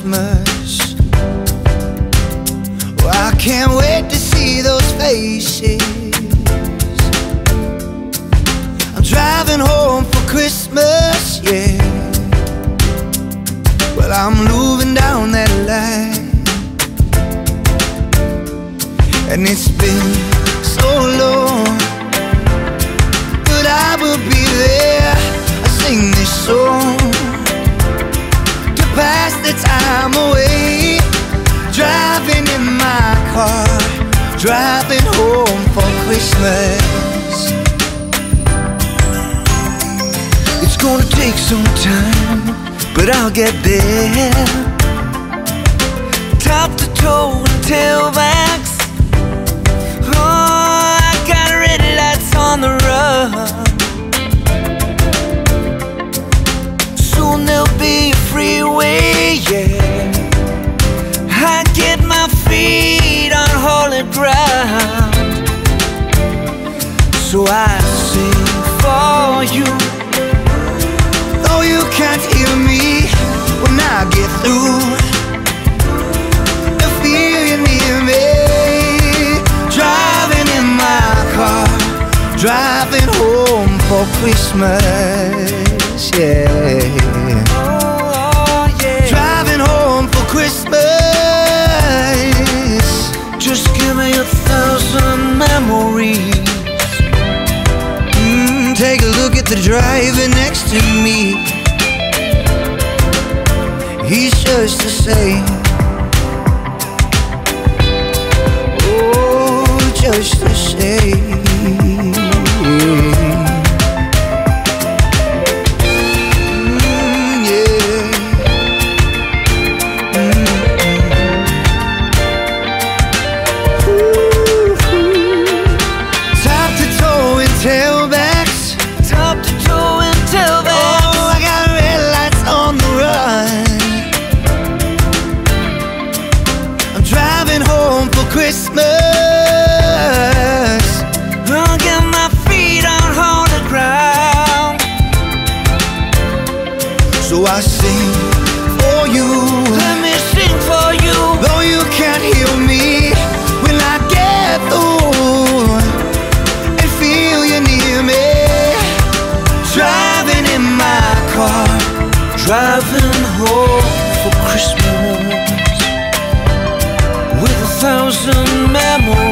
Christmas. Well, I can't wait to see those faces. I'm driving home for Christmas, yeah. Well, I'm moving down that line, and it's been so long, but I will be there. I sing this song to pass the time away, driving in my car, driving home for Christmas. It's gonna take some time, but I'll get there. Top to toe and tail back. On the run, soon there'll be a freeway, yeah. I get my feet on holy ground, so I sing for you. Though you can't hear me when I get through, the feeling near me, driving in my car, driving home for Christmas, yeah. Oh, yeah. Driving home for Christmas. Just give me 1,000 memories. Take a look at the driver next to me. He's just the same. Oh, just the same. Christmas, I'll get my feet on holy ground, so I sing for you. Let me sing for you. Though you can't hear me when I get through and feel you near me, driving in my car, driving home for Christmas. 1,000 memories.